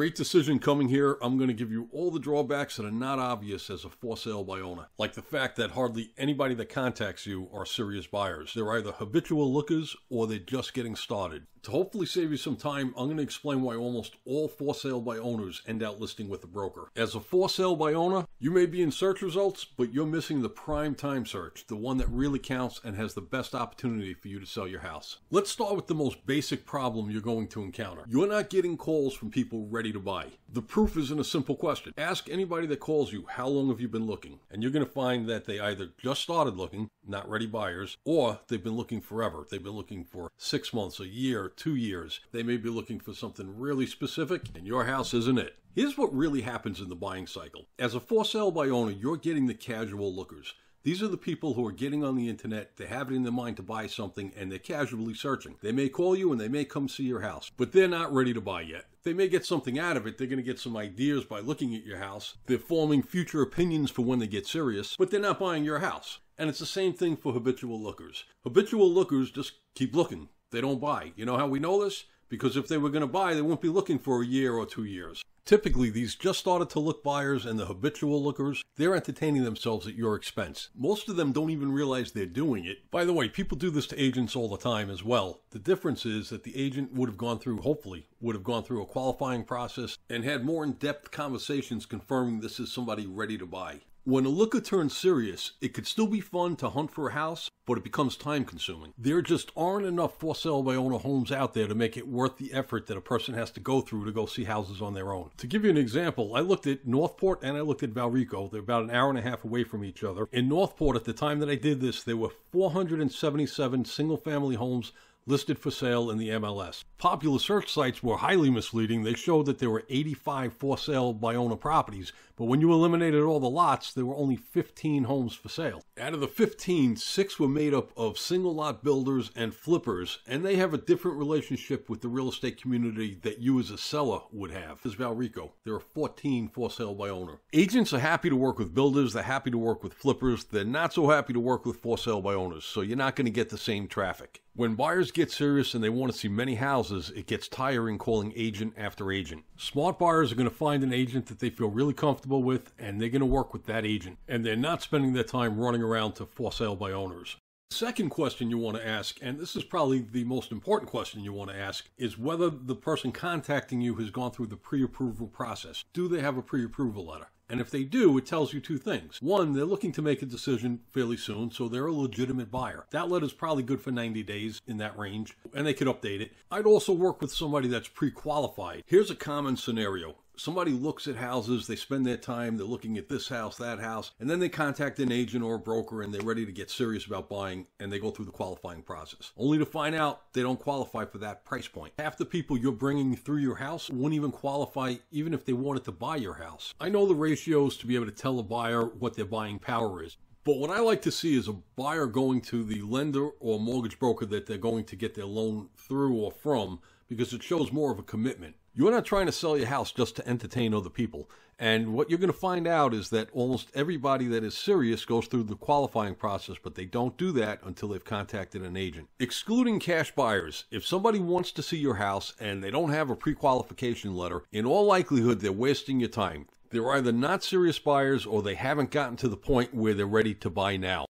Great decision coming here. I'm going to give you all the drawbacks that are not obvious as a for sale by owner, like the fact that hardly anybody that contacts you are serious buyers. They're either habitual lookers or they're just getting started. To hopefully save you some time, I'm going to explain why almost all for sale by owners end out listing with a broker. As a for sale by owner, you may be in search results, but you're missing the prime time search, the one that really counts and has the best opportunity for you to sell your house. Let's start with the most basic problem you're going to encounter. You're not getting calls from people ready to buy. The proof is in a simple question. Ask anybody that calls you, how long have you been looking? And you're going to find that they either just started looking, not ready buyers, or they've been looking forever. They've been looking for 6 months, a year, 2 years. They may be looking for something really specific, and your house isn't it. Here's what really happens in the buying cycle. As a for sale by owner, you're getting the casual lookers. These are the people who are getting on the internet, they have it in their mind to buy something, and they're casually searching. They may call you and they may come see your house, but they're not ready to buy yet. They may get something out of it. They're going to get some ideas by looking at your house. They're forming future opinions for when they get serious, but they're not buying your house. And it's the same thing for habitual lookers. Habitual lookers just keep looking. They don't buy. You know how we know this? Because if they were going to buy, they wouldn't be looking for a year or 2 years. Typically, these just started to look buyers and the habitual lookers, they're entertaining themselves at your expense. Most of them don't even realize they're doing it. By the way, people do this to agents all the time as well. The difference is that the agent would have gone through, hopefully, a qualifying process and had more in-depth conversations confirming this is somebody ready to buy. When a looker turns serious, it could still be fun to hunt for a house, but it becomes time-consuming. There just aren't enough for sale by owner homes out there to make it worth the effort that a person has to go through to go see houses on their own. To give you an example, I looked at Northport and I looked at Valrico. They're about an hour and a half away from each other. In Northport, at the time that I did this, there were 477 single-family homes listed for sale in the MLS. Popular search sites were highly misleading. They showed that there were 85 for sale by owner properties, but when you eliminated all the lots, there were only 15 homes for sale. Out of the 15, 6 were made up of single lot builders and flippers, and they have a different relationship with the real estate community that you as a seller would have. This is Valrico. There are 14 for sale by owner. Agents are happy to work with builders. They're happy to work with flippers. They're not so happy to work with for sale by owners, so you're not going to get the same traffic. When buyers get serious and they want to see many houses, it gets tiring calling agent after agent. Smart buyers are going to find an agent that they feel really comfortable with, and they're going to work with that agent. And they're not spending their time running around to for sale by owners. The second question you want to ask, and this is probably the most important question you want to ask, is whether the person contacting you has gone through the pre-approval process. Do they have a pre-approval letter? And if they do, it tells you two things. One, they're looking to make a decision fairly soon, so they're a legitimate buyer. That letter's probably good for 90 days, in that range, and they could update it. I'd also work with somebody that's pre-qualified. Here's a common scenario. Somebody looks at houses, they spend their time, they're looking at this house, that house, and then they contact an agent or a broker and they're ready to get serious about buying, and they go through the qualifying process, only to find out they don't qualify for that price point. Half the people you're bringing through your house won't even qualify even if they wanted to buy your house. I know the ratios to be able to tell a buyer what their buying power is, but what I like to see is a buyer going to the lender or mortgage broker that they're going to get their loan through or from, because it shows more of a commitment. You're not trying to sell your house just to entertain other people. And what you're going to find out is that almost everybody that is serious goes through the qualifying process, but they don't do that until they've contacted an agent. Excluding cash buyers, if somebody wants to see your house and they don't have a pre-qualification letter, in all likelihood, they're wasting your time. They're either not serious buyers or they haven't gotten to the point where they're ready to buy now.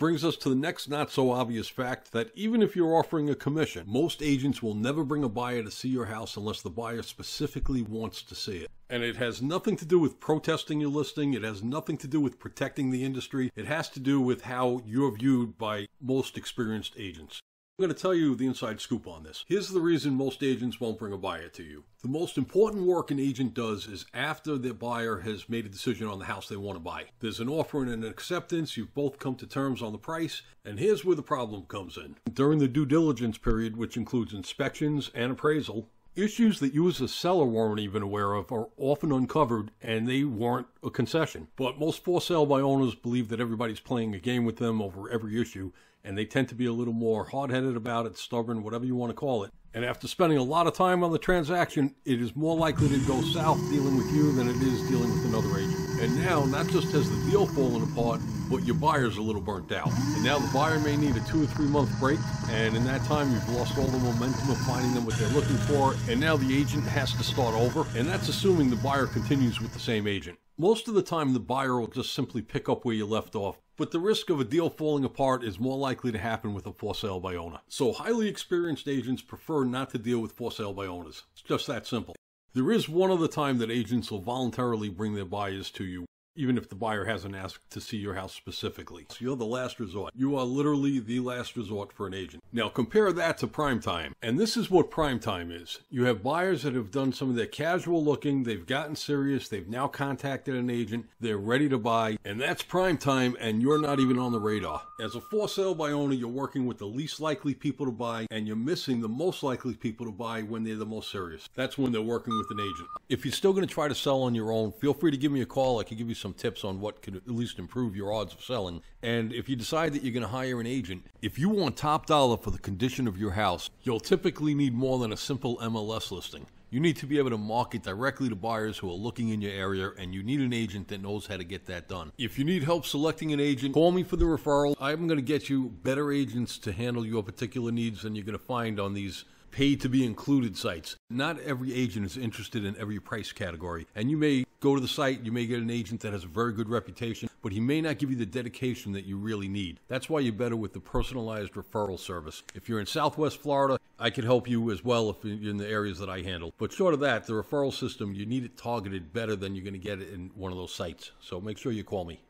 Brings us to the next not so obvious fact that even if you're offering a commission, most agents will never bring a buyer to see your house unless the buyer specifically wants to see it. And it has nothing to do with protesting your listing. It has nothing to do with protecting the industry. It has to do with how you're viewed by most experienced agents. I'm going to tell you the inside scoop on this. Here's the reason most agents won't bring a buyer to you. The most important work an agent does is after their buyer has made a decision on the house they want to buy. There's an offer and an acceptance. You've both come to terms on the price. And here's where the problem comes in. During the due diligence period, which includes inspections and appraisal, issues that you as a seller weren't even aware of are often uncovered, and they warrant a concession. But most for sale by owners believe that everybody's playing a game with them over every issue, and they tend to be a little more hard-headed about it, stubborn, whatever you want to call it. And after spending a lot of time on the transaction, it is more likely to go south dealing with you than it is dealing with another agent. And now, not just has the deal fallen apart, but your buyer's a little burnt out. And now the buyer may need a 2 or 3 month break, and in that time you've lost all the momentum of finding them what they're looking for, and now the agent has to start over, and that's assuming the buyer continues with the same agent. Most of the time the buyer will just simply pick up where you left off, but the risk of a deal falling apart is more likely to happen with a for sale by owner. So highly experienced agents prefer not to deal with for sale by owners. It's just that simple. There is one other time that agents will voluntarily bring their buyers to you, even if the buyer hasn't asked to see your house specifically. So you're the last resort. You are literally the last resort for an agent. Now compare that to prime time. And this is what prime time is. You have buyers that have done some of their casual looking, they've gotten serious, they've now contacted an agent, they're ready to buy, and that's prime time, and you're not even on the radar. As a for sale by owner, you're working with the least likely people to buy, and you're missing the most likely people to buy when they're the most serious. That's when they're working with an agent. If you're still gonna try to sell on your own, feel free to give me a call. I can give you some tips on what could at least improve your odds of selling. And if you decide that you're going to hire an agent, if you want top dollar for the condition of your house, you'll typically need more than a simple MLS listing. You need to be able to market directly to buyers who are looking in your area, and you need an agent that knows how to get that done. If you need help selecting an agent, call me for the referral. I'm going to get you better agents to handle your particular needs than you're going to find on these paid to be included sites. Not every agent is interested in every price category, and you may go to the site, you may get an agent that has a very good reputation, but he may not give you the dedication that you really need. That's why you're better with the personalized referral service. If you're in Southwest Florida, I could help you as well if you're in the areas that I handle. But short of that, the referral system, you need it targeted better than you're going to get it in one of those sites. So make sure you call me.